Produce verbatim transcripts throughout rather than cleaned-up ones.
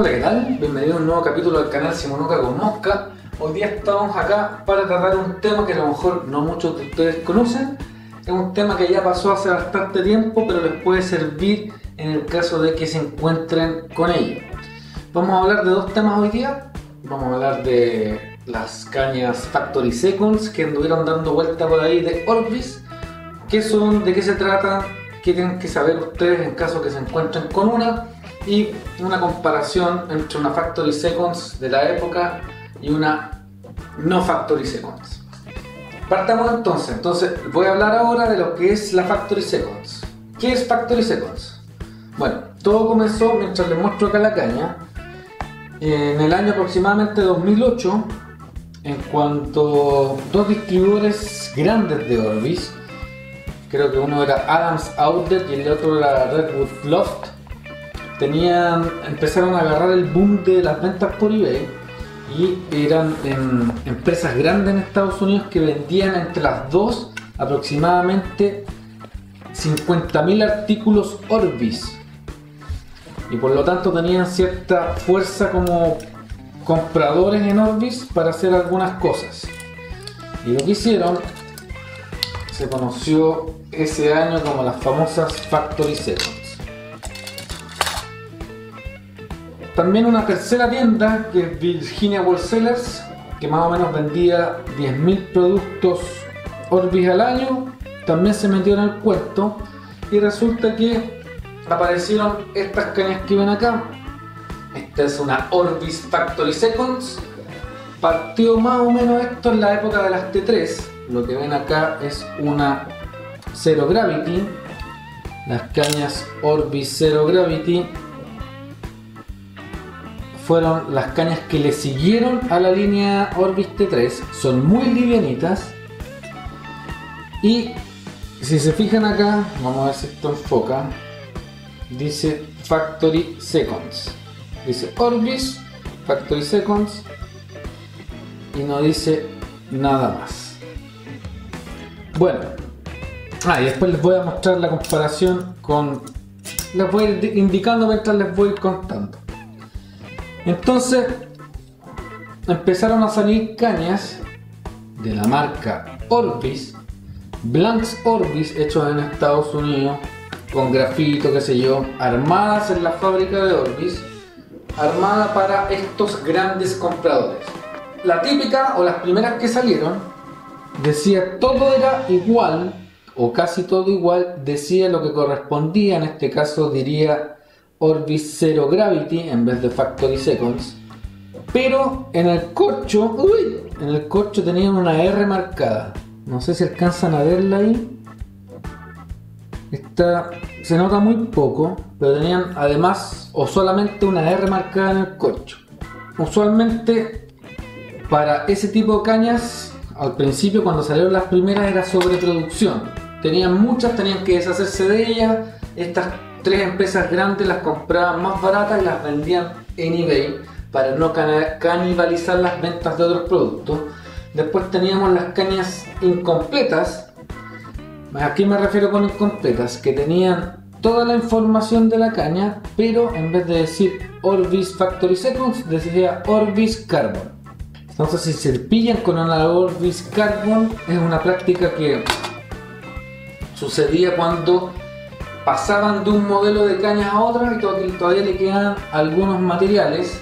Hola, ¿qué tal? Bienvenido a un nuevo capítulo del canal Simonuca con Mosca. Hoy día estamos acá para tratar un tema que a lo mejor no muchos de ustedes conocen. Es un tema que ya pasó hace bastante tiempo, pero les puede servir en el caso de que se encuentren con ello. Vamos a hablar de dos temas hoy día. Vamos a hablar de las cañas Factory Seconds que anduvieron dando vuelta por ahí de Orvis. ¿Qué son? ¿De qué se trata? ¿Qué tienen que saber ustedes en caso que se encuentren con una? Y una comparación entre una Factory Seconds de la época y una no Factory Seconds. Partamos entonces. Entonces voy a hablar ahora de lo que es la Factory Seconds. ¿Qué es Factory Seconds? Bueno, todo comenzó mientras les muestro acá la caña. En el año aproximadamente dos mil ocho, en cuanto dos distribuidores grandes de Orvis, creo que uno era Adams Outlet y el otro era Redwood Loft, Tenían, empezaron a agarrar el boom de las ventas por eBay y eran en, empresas grandes en Estados Unidos que vendían entre las dos aproximadamente cincuenta mil artículos Orvis, y por lo tanto tenían cierta fuerza como compradores en Orvis para hacer algunas cosas. Y lo que hicieron se conoció ese año como las famosas Factory Seconds. También una tercera tienda, que es Virginia Wall Sellers, que más o menos vendía diez mil productos Orvis al año, también se metió en el cuento y resulta que aparecieron estas cañas que ven acá. Esta es una Orvis Factory Seconds. Partió más o menos esto en la época de las T tres. Lo que ven acá es una Zero Gravity, las cañas Orvis Zero Gravity. Fueron las cañas que le siguieron a la línea Orvis T tres, son muy livianitas. Y si se fijan acá, vamos a ver si esto enfoca, dice Factory Seconds, dice Orvis Factory Seconds y no dice nada más. Bueno, ah, y después les voy a mostrar la comparación con, les voy a ir indicando mientras les voy contando. Entonces empezaron a salir cañas de la marca Orvis, Blanks Orvis hechos en Estados Unidos, con grafito, qué sé yo, armadas en la fábrica de Orvis, armada para estos grandes compradores. La típica, o las primeras que salieron, decía todo era igual, o casi todo igual, decía lo que correspondía, en este caso diría Orvis Zero Gravity en vez de Factory Seconds, pero en el corcho, uy, en el corcho tenían una R marcada. No sé si alcanzan a verla ahí. Esta se nota muy poco, pero tenían además o solamente una R marcada en el corcho. Usualmente para ese tipo de cañas, al principio cuando salieron las primeras era sobreproducción. Tenían muchas, tenían que deshacerse de ellas. Estas tres empresas grandes las compraban más baratas y las vendían en eBay para no canibalizar las ventas de otros productos. Después teníamos las cañas incompletas. ¿A qué me refiero con incompletas? Que tenían toda la información de la caña, pero en vez de decir Orvis Factory Seconds decía Orvis Carbon. Entonces si se pillan con una Orvis Carbon, es una práctica que sucedía cuando pasaban de un modelo de cañas a otra y todavía le quedan algunos materiales,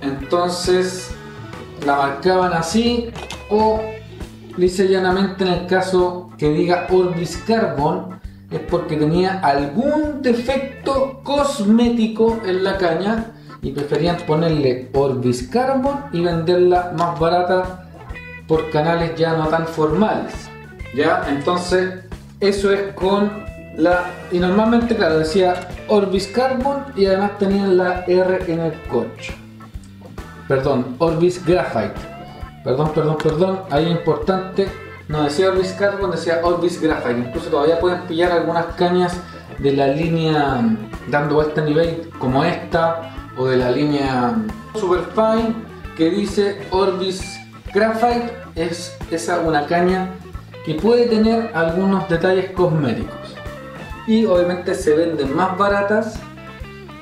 entonces la marcaban así, o lisa y llanamente en el caso que diga Orvis Carbon es porque tenía algún defecto cosmético en la caña y preferían ponerle Orvis Carbon y venderla más barata por canales ya no tan formales. Ya, entonces eso es con La, y normalmente, claro, decía Orvis Carbon y además tenían la R en el corcho. Perdón, Orvis Graphite. Perdón, perdón, perdón. Ahí es importante. No decía Orvis Carbon, decía Orvis Graphite. Incluso todavía pueden pillar algunas cañas de la línea dando vuelta a nivel, como esta, o de la línea Superfine, que dice Orvis Graphite. Es esa una caña que puede tener algunos detalles cosméticos. Y obviamente se venden más baratas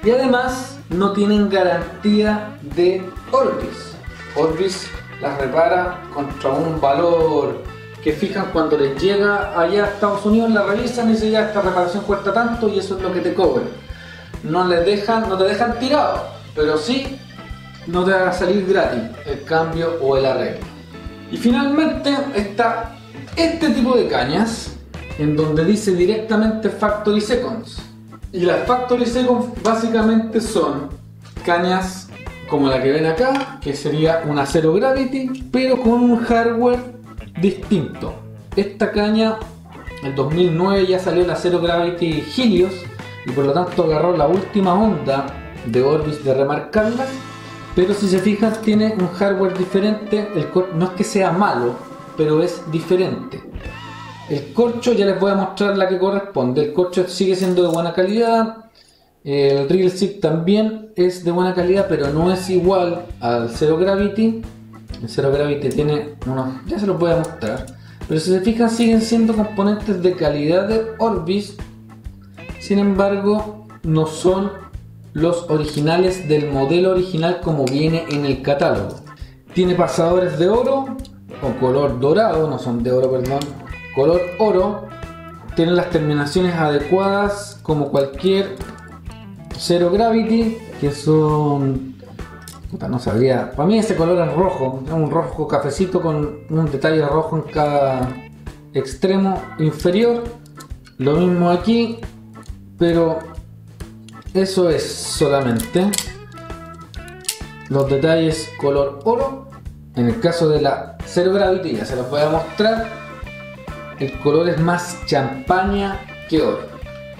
y además no tienen garantía de Orvis. Orvis las repara contra un valor que fijan cuando les llega allá a Estados Unidos, la revisan y dicen ya esta reparación cuesta tanto y eso es lo que te cobran. No les dejan, no te dejan tirado, pero sí no te va a salir gratis el cambio o el arreglo. Y finalmente está este tipo de cañas en donde dice directamente Factory Seconds, y las Factory Seconds básicamente son cañas como la que ven acá, que sería una Zero Gravity pero con un hardware distinto. Esta caña en dos mil nueve ya salió la Zero Gravity Helios y por lo tanto agarró la última onda de Orvis de remarcarlas, pero si se fijan tiene un hardware diferente. El no es que sea malo, pero es diferente. El corcho ya les voy a mostrar la que corresponde. El corcho sigue siendo de buena calidad, el reel zip también es de buena calidad, pero no es igual al Zero Gravity. El Zero Gravity tiene unos, ya se los voy a mostrar, pero si se fijan siguen siendo componentes de calidad de Orvis, sin embargo no son los originales del modelo original como viene en el catálogo. Tiene pasadores de oro o color dorado, no son de oro, perdón, color oro. Tiene las terminaciones adecuadas como cualquier Zero Gravity, que son, puta, no sabría, para mí ese color es rojo, es un rojo cafecito con un detalle rojo en cada extremo inferior. Lo mismo aquí, pero eso es solamente los detalles color oro. En el caso de la Zero Gravity, ya se los voy a mostrar, el color es más champaña que oro,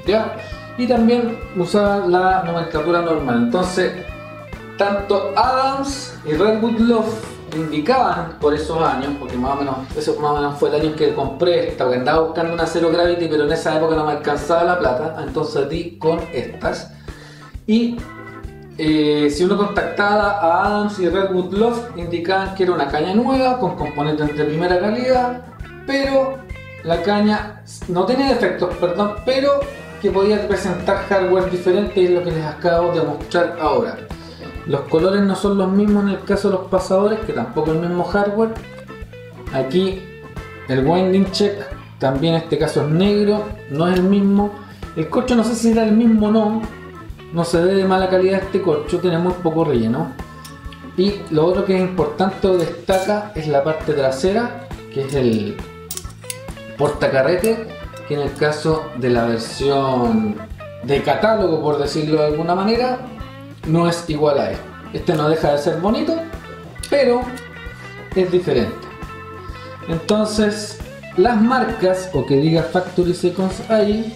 ¿ya? Y también usaban la nomenclatura normal. Entonces tanto Adams y Redwood Loft indicaban por esos años, porque más o menos eso más o menos fue el año que compré esta, porque andaba buscando una Zero Gravity pero en esa época no me alcanzaba la plata, entonces di con estas. Y eh, si uno contactaba a Adams y Redwood Loft, indicaban que era una caña nueva con componentes de primera calidad, pero la caña no tenía defectos, perdón, pero que podía presentar hardware diferente, y es lo que les acabo de mostrar ahora. Los colores no son los mismos en el caso de los pasadores, que tampoco es el mismo hardware. Aquí el winding check también en este caso es negro, no es el mismo. El corcho no sé si era el mismo o no, no se ve de mala calidad este corcho, tiene muy poco relleno. Y lo otro que es importante o destaca es la parte trasera, que es el portacarrete, que en el caso de la versión de catálogo, por decirlo de alguna manera, no es igual a este. Este no deja de ser bonito, pero es diferente. Entonces las marcas, o que diga Factory Seconds ahí,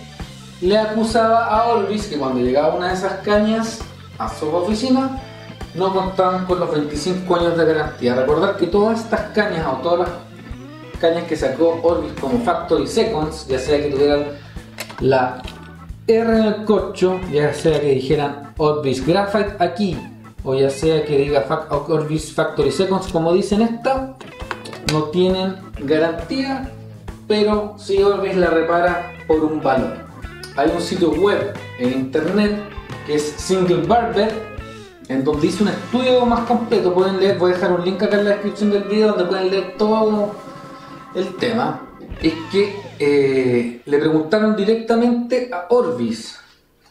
le acusaba a Orvis que cuando llegaba una de esas cañas a su oficina no contaban con los veinticinco años de garantía. Recordar que todas estas cañas, o todas las cañas que sacó Orvis como Factory Seconds, ya sea que tuvieran la R en el corcho, ya sea que dijeran Orvis Graphite aquí, o ya sea que diga Orvis Factory Seconds como dicen esta, no tienen garantía, pero si sí Orvis la repara por un valor. Hay un sitio web en internet que es Single Barbed, en donde hice un estudio más completo. Pueden leer, voy a dejar un link acá en la descripción del video donde pueden leer todo el tema. Es que eh, le preguntaron directamente a Orvis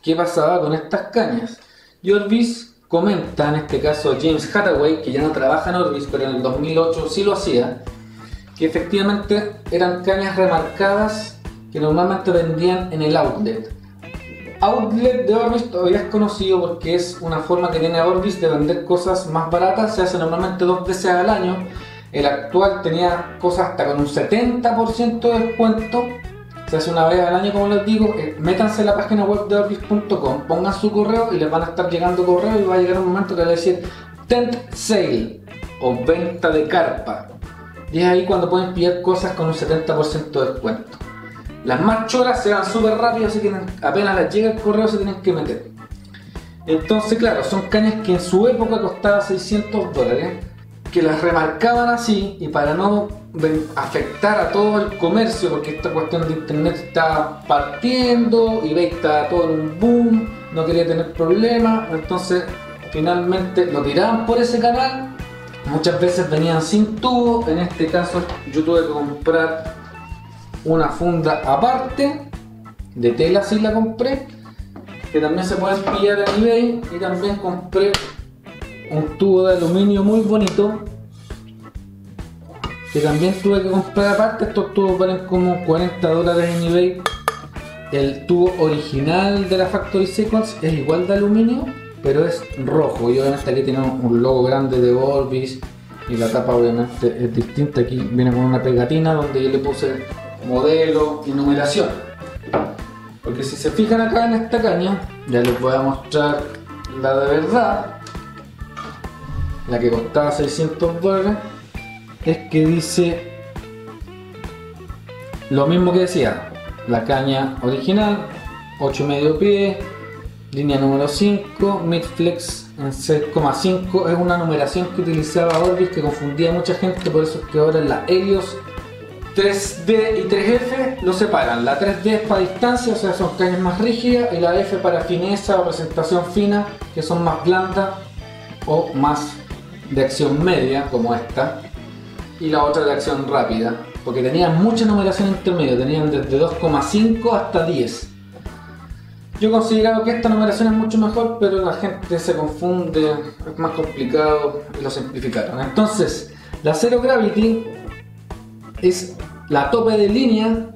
qué pasaba con estas cañas, y Orvis comenta, en este caso James Hathaway, que ya no trabaja en Orvis pero en el dos mil ocho sí lo hacía, que efectivamente eran cañas remarcadas que normalmente vendían en el outlet. Outlet de Orvis todavía es conocido porque es una forma que tiene Orvis de vender cosas más baratas, se hace normalmente dos veces al año. El actual tenía cosas hasta con un setenta por ciento de descuento. Se hace una vez al año, como les digo. Métanse en la página web de Orvis punto com, pongan su correo y les van a estar llegando correos, y va a llegar un momento que le va a decir Tent Sale o venta de carpa. Y es ahí cuando pueden pillar cosas con un setenta por ciento de descuento. Las más choras se van súper rápido, así que apenas les llega el correo se tienen que meter. Entonces claro, son cañas que en su época costaban seiscientos dólares, que las remarcaban así, y para no afectar a todo el comercio, porque esta cuestión de internet está partiendo, eBay está todo en un boom, no quería tener problemas, entonces finalmente lo tiraban por ese canal. Muchas veces venían sin tubo, en este caso yo tuve que comprar una funda aparte de tela, si la compré, que también se pueden pillar en eBay, y también compré un tubo de aluminio muy bonito que también tuve que comprar aparte. Estos tubos valen como cuarenta dólares en eBay. El tubo original de la Factory Seconds es igual de aluminio, pero es rojo, y obviamente aquí tiene un logo grande de Orvis, y la tapa obviamente es distinta. Aquí viene con una pegatina donde yo le puse modelo y numeración, porque si se fijan acá en esta caña, ya les voy a mostrar la de verdad, la que costaba seiscientos dólares, es que dice lo mismo que decía la caña original, ocho y medio pies, línea número cinco, midflex en seis coma cinco. Es una numeración que utilizaba Orvis que confundía a mucha gente, por eso es que ahora en la Helios tres D y tres F lo separan. La tres D es para distancia, o sea, son cañas más rígidas, y la F para fineza o presentación fina, que son más blandas o más de acción media, como esta, y la otra de acción rápida, porque tenían mucha numeración intermedia, tenían desde dos coma cinco hasta diez. Yo consideraba que esta numeración es mucho mejor, pero la gente se confunde, es más complicado y lo simplificaron. Entonces, la Zero Gravity es la tope de línea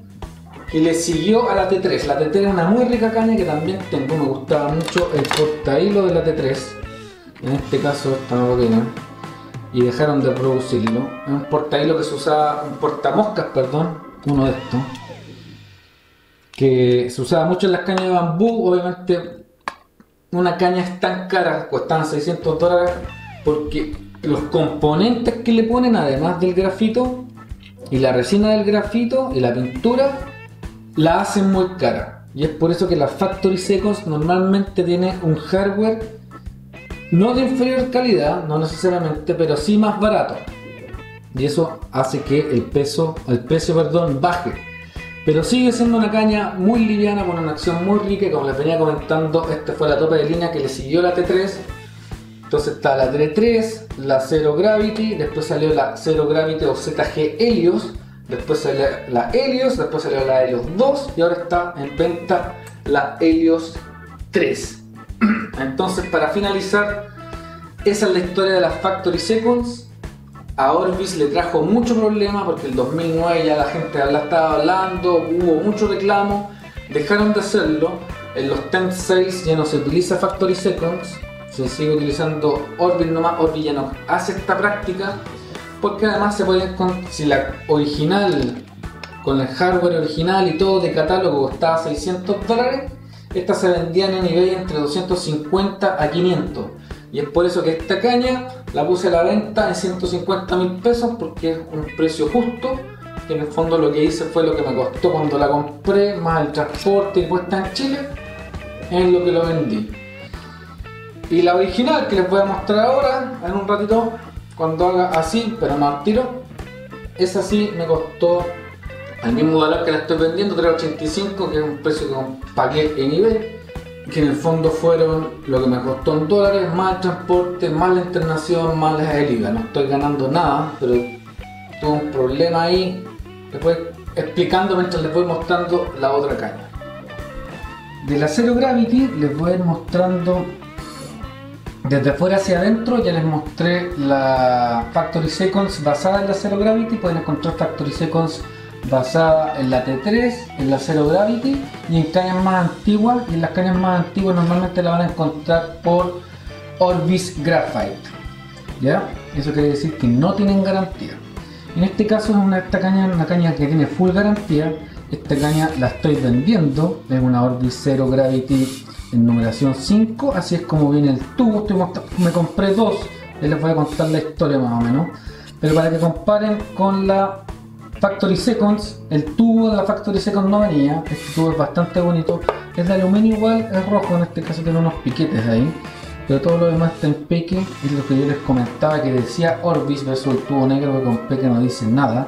que le siguió a la T tres. La T tres es una muy rica caña que también tengo, me gustaba mucho el corta hilo de la T tres. En este caso esta no lo tiene y dejaron de producirlo. Es un porta hilo que se usaba, un portamoscas, perdón, uno de estos que se usaba mucho en las cañas de bambú. Obviamente una caña es tan cara, costaban seiscientos dólares, porque los componentes que le ponen, además del grafito y la resina del grafito y la pintura, la hacen muy cara, y es por eso que las Factory Seconds normalmente tienen un hardware no de inferior calidad, no necesariamente, pero sí más barato, y eso hace que el peso, el precio, perdón, baje. Pero sigue siendo una caña muy liviana, con una acción muy rica, y como les venía comentando, esta fue la tope de línea que le siguió la T tres. Entonces está la T tres, la Zero Gravity, después salió la Zero Gravity o Z G Helios, después salió la Helios, después salió la Helios dos, y ahora está en venta la Helios tres. Entonces, para finalizar, esa es la historia de las Factory Seconds. A Orvis le trajo mucho problema, porque en el dos mil nueve ya la gente la estaba hablando, hubo mucho reclamo, dejaron de hacerlo. En los tent sales ya no se utiliza Factory Seconds, se sigue utilizando Orvis nomás. Orvis ya no hace esta práctica, porque además se puede, si la original con el hardware original y todo de catálogo costaba seiscientos dólares, estas se vendían en eBay entre doscientos cincuenta a quinientos, y es por eso que esta caña la puse a la venta en ciento cincuenta mil pesos, porque es un precio justo, que en el fondo lo que hice fue lo que me costó cuando la compré, más el transporte y puesta en Chile, es lo que lo vendí. Y la original, que les voy a mostrar ahora en un ratito cuando haga así, pero más tiro, esa sí me costó al mismo valor que la estoy vendiendo, tres ochenta y cinco, que es un precio que pagué en eBay, que en el fondo fueron lo que me costó en dólares, más el transporte, más la internación, más el I V A. No estoy ganando nada, pero tuve un problema ahí, les voy explicando mientras les voy mostrando la otra caña. De la Zero Gravity les voy a ir mostrando desde fuera hacia adentro. Ya les mostré la Factory Seconds basada en la Zero Gravity, pueden encontrar Factory Seconds basada en la T tres, en la Zero Gravity y en cañas más antiguas, y en las cañas más antiguas normalmente la van a encontrar por Orvis Graphite, ¿ya? Eso quiere decir que no tienen garantía. En este caso es una, esta caña es una caña que tiene full garantía. Esta caña la estoy vendiendo, es una Orvis Zero Gravity en numeración cinco, así es como viene el tubo. Estoy mostrando, me compré dos, les voy a contar la historia más o menos, pero para que comparen con la Factory Seconds. El tubo de la Factory Seconds no venía, este tubo es bastante bonito, es de aluminio igual, es rojo, en este caso tiene unos piquetes ahí, pero todo lo demás está en peque. Es lo que yo les comentaba que decía Orvis versus el tubo negro, que con peque no dice nada.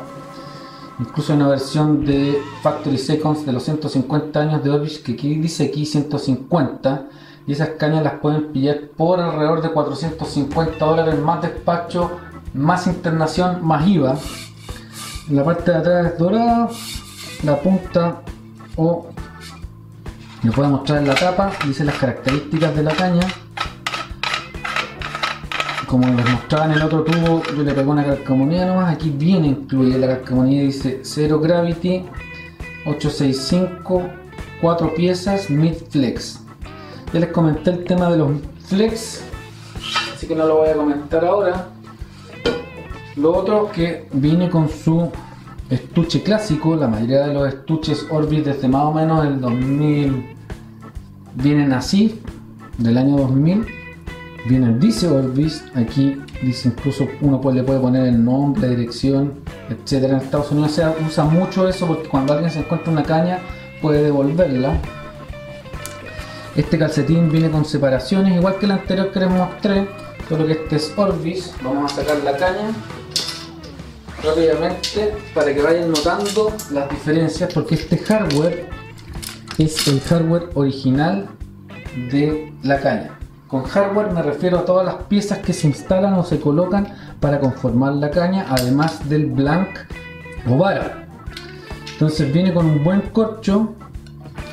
Incluso hay una versión de Factory Seconds de los ciento cincuenta años de Orvis que aquí dice aquí ciento cincuenta, y esas cañas las pueden pillar por alrededor de cuatrocientos cincuenta dólares más despacho, más internación, más I V A. La parte de atrás es dorada, la punta o les voy a mostrar la tapa, dice las características de la caña. Como les mostraba en el otro tubo, yo le pegué una calcomanía nomás. Aquí viene incluida la calcomanía, dice Zero Gravity ocho seis cinco, cuatro piezas, mid flex. Ya les comenté el tema de los flex, así que no lo voy a comentar ahora. Lo otro que viene con su estuche clásico, la mayoría de los estuches Orvis desde más o menos el dos mil vienen así, del año dos mil. Viene, dice Orvis, aquí dice incluso uno le puede poner el nombre, la dirección, etcétera. En Estados Unidos se usa mucho eso porque cuando alguien se encuentra una caña puede devolverla. Este calcetín viene con separaciones, igual que el anterior que les mostré, solo que este es Orvis. Vamos a sacar la caña rápidamente para que vayan notando las diferencias, porque este hardware es el hardware original de la caña. Con hardware me refiero a todas las piezas que se instalan o se colocan para conformar la caña, además del blank o vara. Entonces viene con un buen corcho.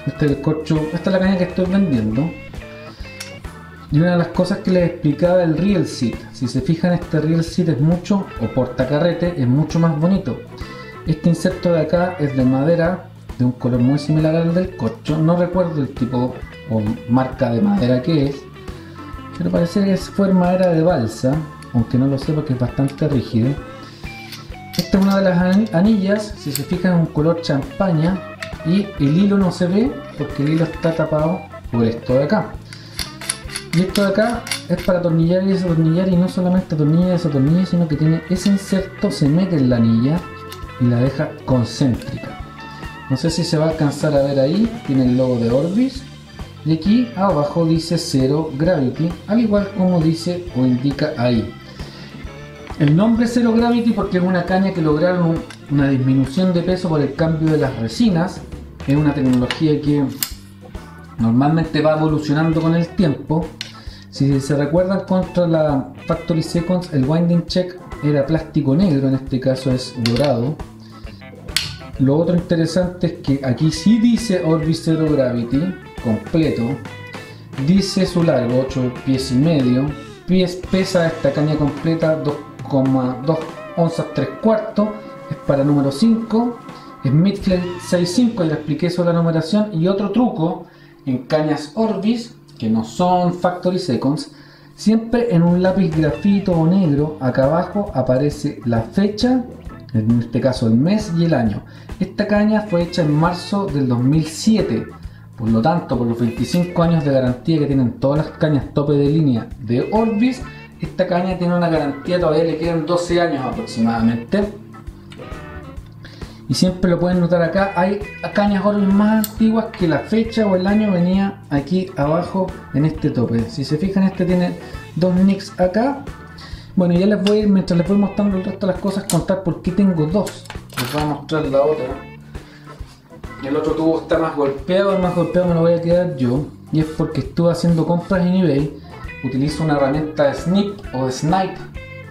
Este es el corcho, esta es la caña que estoy vendiendo. Y una de las cosas que les explicaba, el reel seat. Si se fijan, este reel seat es mucho, o portacarrete, es mucho más bonito. Este inserto de acá es de madera, de un color muy similar al del corcho. No recuerdo el tipo o marca de madera que es, pero parece que fue madera de balsa, aunque no lo sé porque es bastante rígido. Esta es una de las anillas, si se fijan es un color champaña, y el hilo no se ve porque el hilo está tapado por esto de acá. Y esto de acá es para atornillar y desatornillar, y no solamente atornilla y desatornilla, sino que tiene ese inserto, se mete en la anilla y la deja concéntrica. No sé si se va a alcanzar a ver ahí, tiene el logo de Orvis. Y aquí abajo dice Zero Gravity, al igual como dice o indica ahí. El nombre Zero Gravity porque es una caña que lograron una disminución de peso por el cambio de las resinas. Es una tecnología que normalmente va evolucionando con el tiempo. Si se recuerdan, contra la Factory Seconds el winding check era plástico negro, en este caso es dorado. Lo otro interesante es que aquí sí dice Orvis Zero Gravity completo, dice su largo ocho pies y medio, pies pesa esta caña completa dos coma dos onzas tres cuartos, es para número cinco, es midflex seis cinco, ya expliqué sobre la numeración. Y otro truco en cañas Orvis que no son Factory Seconds, siempre en un lápiz grafito o negro acá abajo aparece la fecha, en este caso el mes y el año. Esta caña fue hecha en marzo del dos mil siete. Por lo tanto, por los veinticinco años de garantía que tienen todas las cañas tope de línea de Orvis, esta caña tiene una garantía, todavía le quedan doce años aproximadamente. Y siempre lo pueden notar acá, hay cañas Orvis más antiguas que la fecha o el año venía aquí abajo en este tope. Si se fijan, este tiene dos nicks acá. Bueno, ya les voy a ir, mientras les voy mostrando el resto de las cosas, contar por qué tengo dos. Les voy a mostrar la otra. El otro tubo está más golpeado, el más golpeado me lo voy a quedar yo, y es porque estuve haciendo compras en eBay. Utilizo una herramienta de snip o de snipe,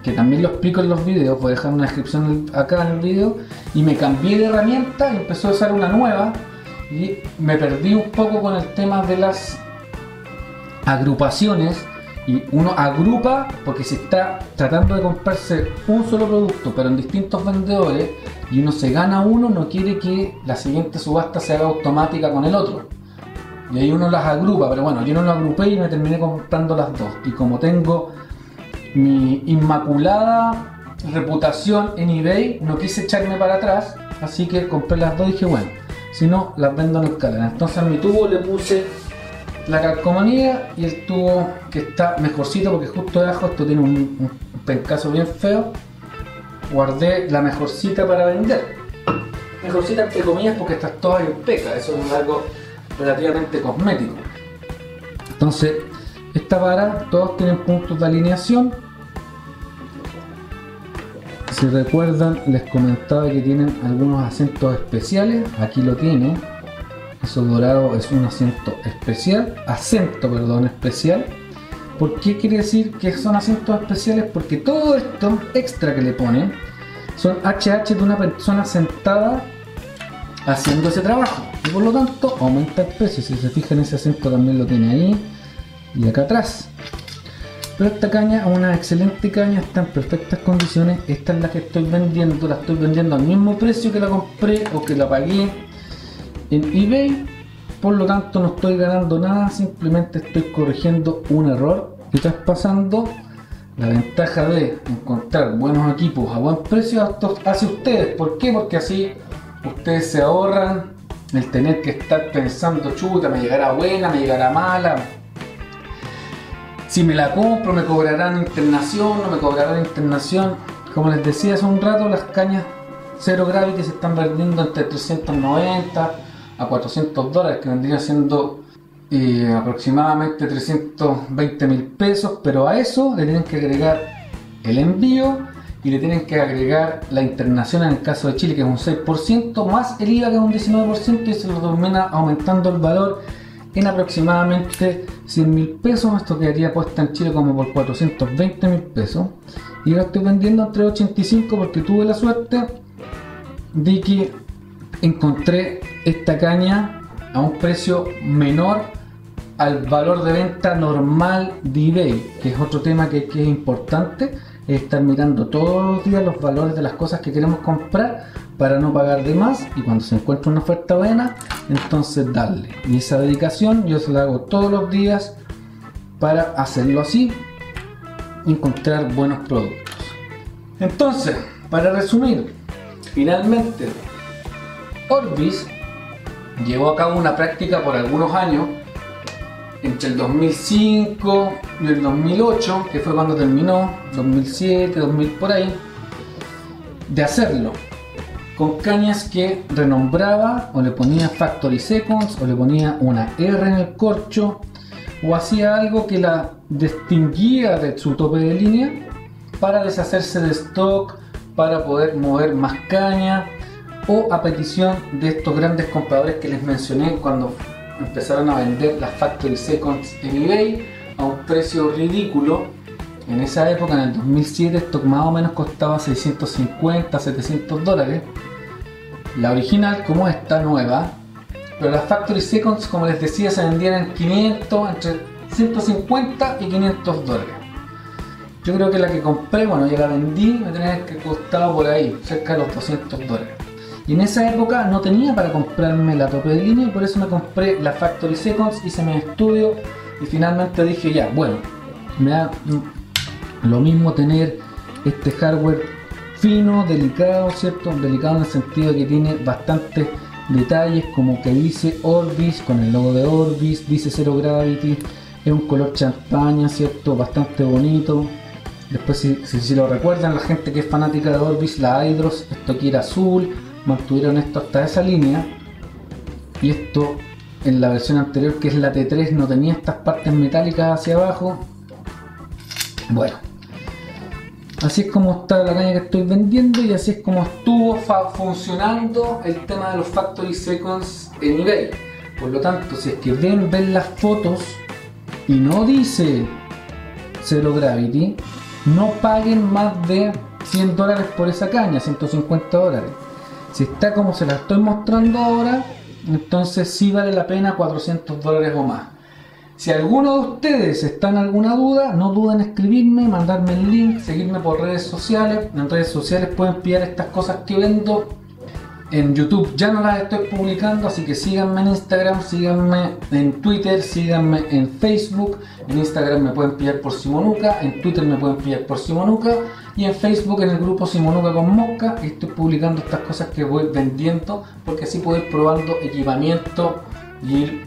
que también lo explico en los videos, voy a dejar una descripción acá en el video, y me cambié de herramienta y empecé a usar una nueva, y me perdí un poco con el tema de las agrupaciones. Y uno agrupa porque se está tratando de comprarse un solo producto, pero en distintos vendedores, y uno se gana uno, no quiere que la siguiente subasta se haga automática con el otro. Y ahí uno las agrupa, pero bueno, yo no lo agrupé y me terminé comprando las dos. Y como tengo mi inmaculada reputación en eBay, no quise echarme para atrás, así que compré las dos y dije, bueno, si no, las vendo en escalera. Entonces a mi tubo le puse la calcomanía y el tubo que está mejorcito, porque justo debajo esto tiene un, un pencazo bien feo. Guardé la mejorcita para vender, mejorcita entre comillas porque estas todas en peca, eso es algo relativamente cosmético. Entonces esta vara, todos tienen puntos de alineación. Si recuerdan, les comentaba que tienen algunos acentos especiales, aquí lo tiene. acceso dorado es un asiento especial, acento perdón, especial. ¿Por qué quiere decir que son asientos especiales? Porque todo esto extra que le ponen son H H de una persona sentada haciendo ese trabajo, y por lo tanto aumenta el precio. Si se fijan, ese asiento también lo tiene ahí y acá atrás. Pero esta caña es una excelente caña, está en perfectas condiciones. Esta es la que estoy vendiendo, la estoy vendiendo al mismo precio que la compré o que la pagué en eBay. Por lo tanto no estoy ganando nada, simplemente estoy corrigiendo un error y traspasando la ventaja de encontrar buenos equipos a buen precio hacia ustedes. ¿Por qué? Porque así ustedes se ahorran el tener que estar pensando, chuta, me llegará buena, me llegará mala, si me la compro me cobrarán internación, no me cobrarán internación. Como les decía hace un rato, las cañas Zero Gravity se están vendiendo entre trescientos noventa a cuatrocientos dólares, que vendría siendo eh, aproximadamente trescientos veinte mil pesos, pero a eso le tienen que agregar el envío y le tienen que agregar la internación en el caso de Chile, que es un seis por ciento, más el I V A, que es un diecinueve por ciento, y se lo termina aumentando el valor en aproximadamente cien mil pesos. Esto quedaría puesta en Chile como por cuatrocientos veinte mil pesos, y lo estoy vendiendo entre ochenta y cinco, porque tuve la suerte de que encontré esta caña a un precio menor al valor de venta normal de eBay, que es otro tema que, que es importante, es estar mirando todos los días los valores de las cosas que queremos comprar para no pagar de más, y cuando se encuentra una oferta buena, entonces darle. Y esa dedicación yo se la hago todos los días para hacerlo así, encontrar buenos productos. Entonces, para resumir, finalmente Orvis llevó a cabo una práctica por algunos años, entre el dos mil cinco y el dos mil ocho, que fue cuando terminó, dos mil siete, dos mil por ahí, de hacerlo con cañas que renombraba, o le ponía Factory Seconds, o le ponía una R en el corcho, o hacía algo que la distinguía de su tope de línea, para deshacerse de stock, para poder mover más caña, o a petición de estos grandes compradores que les mencioné cuando empezaron a vender las Factory Seconds en eBay a un precio ridículo. En esa época, en el dos mil siete, esto más o menos costaba seiscientos cincuenta a setecientos dólares, la original como esta nueva, pero las Factory Seconds, como les decía, se vendían en quinientos, entre ciento cincuenta y quinientos dólares. Yo creo que la que compré, bueno, ya la vendí, me tenía que costar por ahí, cerca de los doscientos dólares. Y en esa época no tenía para comprarme la tope de línea, y por eso me compré la Factory Seconds, hice mi estudio y finalmente dije ya, bueno, me da lo mismo tener este hardware fino, delicado, ¿cierto? Delicado en el sentido de que tiene bastantes detalles, como que dice Orvis, con el logo de Orvis, dice Zero Gravity, es un color champaña, ¿cierto? Bastante bonito. Después, si, si, si lo recuerdan, la gente que es fanática de Orvis, la Hydros, esto aquí era azul, mantuvieron esto hasta esa línea, y esto en la versión anterior, que es la T tres, no tenía estas partes metálicas hacia abajo. Bueno, así es como está la caña que estoy vendiendo, y así es como estuvo funcionando el tema de los Factory Seconds en eBay. Por lo tanto, si es que ven, ven las fotos y no dice Zero Gravity, no paguen más de cien dólares por esa caña, ciento cincuenta dólares. Si está como se la estoy mostrando ahora, entonces sí vale la pena cuatrocientos dólares o más. Si alguno de ustedes está en alguna duda, no duden en escribirme, mandarme el link, seguirme por redes sociales. En redes sociales pueden pillar estas cosas que vendo. En YouTube ya no las estoy publicando, así que síganme en Instagram, síganme en Twitter, síganme en Facebook. En Instagram me pueden pillar por Simonuca, en Twitter me pueden pillar por Simonuca, y en Facebook en el grupo Simonuca con Mosca estoy publicando estas cosas que voy vendiendo, porque así puedo ir probando equipamiento y ir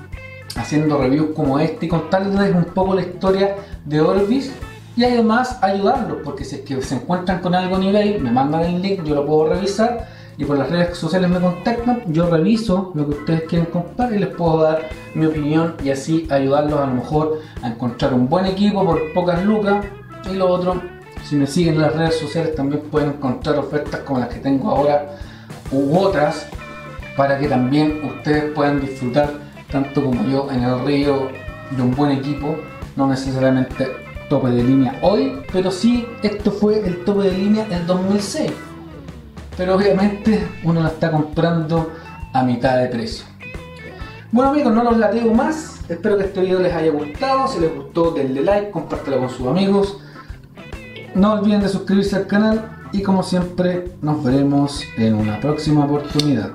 haciendo reviews como este, y contarles un poco la historia de Orvis, y además ayudarlos, porque si es que se encuentran con algo en eBay, me mandan el link, yo lo puedo revisar, y por las redes sociales me contactan, yo reviso lo que ustedes quieren comprar y les puedo dar mi opinión, y así ayudarlos a lo mejor a encontrar un buen equipo por pocas lucas. Y lo otro, si me siguen en las redes sociales también pueden encontrar ofertas como las que tengo ahora u otras para que también ustedes puedan disfrutar, tanto como yo, en el río de un buen equipo, no necesariamente tope de línea hoy, pero sí, esto fue el tope de línea del dos mil seis, pero obviamente uno lo está comprando a mitad de precio. Bueno amigos, no los lateo más, espero que este video les haya gustado. Si les gustó, denle like, compártelo con sus amigos, no olviden de suscribirse al canal y como siempre nos veremos en una próxima oportunidad.